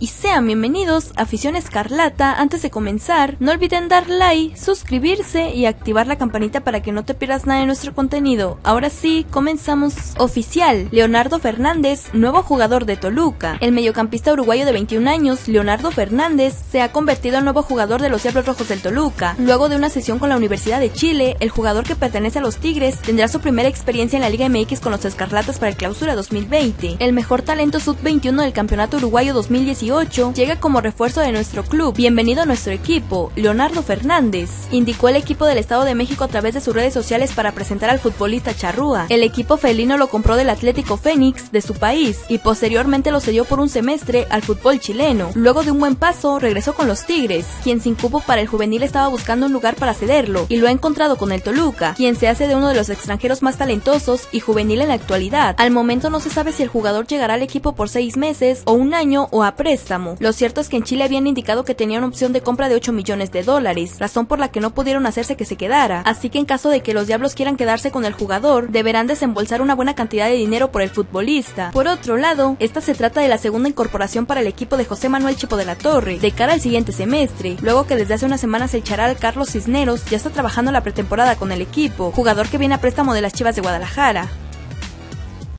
y sean bienvenidos a Afición Escarlata. Antes de comenzar, no olviden dar like, suscribirse y activar la campanita para que no te pierdas nada de nuestro contenido. Ahora sí, comenzamos. Oficial: Leonardo Fernández, nuevo jugador de Toluca. El mediocampista uruguayo de 21 años, Leonardo Fernández, se ha convertido en nuevo jugador de los Diablos Rojos del Toluca. Luego de una sesión con la Universidad de Chile, el jugador que pertenece a los Tigres tendrá su primera experiencia en la Liga MX con los Escarlatas para el Clausura 2020. El mejor talento sub-21 del Campeonato Uruguayo 2018 llega como refuerzo de nuestro club. Bienvenido a nuestro equipo, Leonardo Fernández, indicó el equipo del Estado de México a través de sus redes sociales para presentar al futbolista charrúa. El equipo felino lo compró del Atlético Fénix de su país y posteriormente lo cedió por un semestre al fútbol chileno. Luego de un buen paso, regresó con los Tigres, quien sin cupo para el juvenil estaba buscando un lugar para cederlo y lo ha encontrado con el Toluca, quien se hace de uno de los extranjeros más talentosos y juvenil en la actualidad. Al momento no se sabe si el jugador llegará al equipo por 6 meses o un año o a préstamo. Lo cierto es que en Chile habían indicado que tenían opción de compra de $8 millones, razón por la que no pudieron hacerse que se quedara. Así que en caso de que los Diablos quieran quedarse con el jugador, deberán desembolsar una buena cantidad de dinero por el futbolista. Por otro lado, esta se trata de la segunda incorporación para el equipo de José Manuel Chipo de la Torre de cara al siguiente semestre, luego que desde hace unas semanas el charal Carlos Cisneros ya está trabajando la pretemporada con el equipo, jugador que viene a préstamo de las Chivas de Guadalajara.